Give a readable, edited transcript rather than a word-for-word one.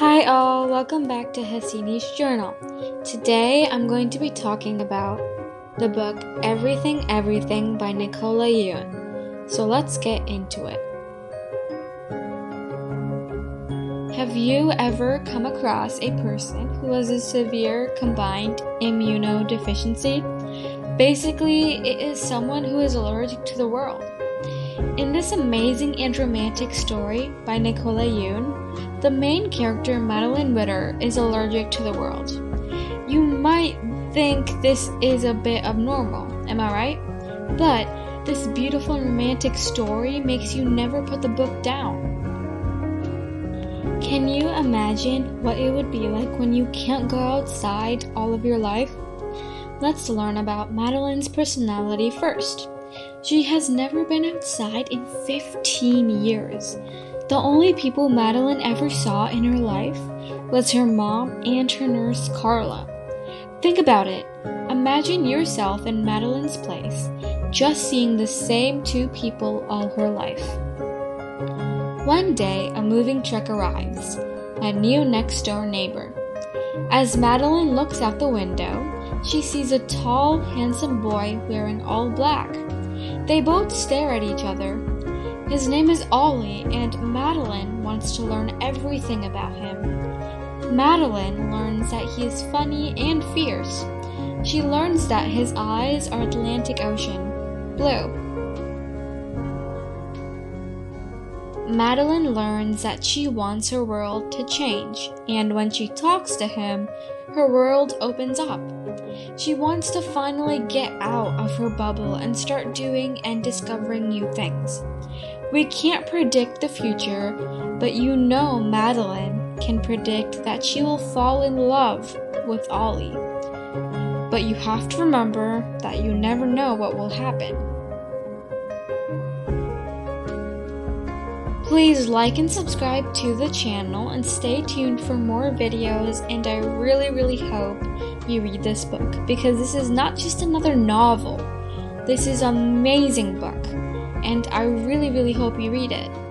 Hi all, welcome back to Hasini's Journal. Today I'm going to be talking about the book Everything, Everything by Nicola Yoon. So let's get into it. Have you ever come across a person who has a severe combined immunodeficiency? Basically, it is someone who is allergic to the world. In this amazing and romantic story by Nicola Yoon, the main character Madeline Whittier is allergic to the world. You might think this is a bit abnormal, am I right? But this beautiful and romantic story makes you never put the book down. Can you imagine what it would be like when you can't go outside all of your life? Let's learn about Madeline's personality first. She has never been outside in 15 years. The only people Madeline ever saw in her life was her mom and her nurse Carla. Think about it. Imagine yourself in Madeline's place, just seeing the same two people all her life. One day, a moving truck arrives, a new next-door neighbor. As Madeline looks out the window, she sees a tall, handsome boy wearing all black. They both stare at each other. His name is Ollie, and Madeline wants to learn everything about him. Madeline learns that he is funny and fierce. She learns that his eyes are Atlantic Ocean blue. Madeline learns that she wants her world to change, and when she talks to him, her world opens up. She wants to finally get out of her bubble and start doing and discovering new things. We can't predict the future, but you know Madeline can predict that she will fall in love with Ollie. But you have to remember that you never know what will happen. Please like and subscribe to the channel and stay tuned for more videos, and I really hope you read this book, because this is not just another novel. This is an amazing book, and I really hope you read it.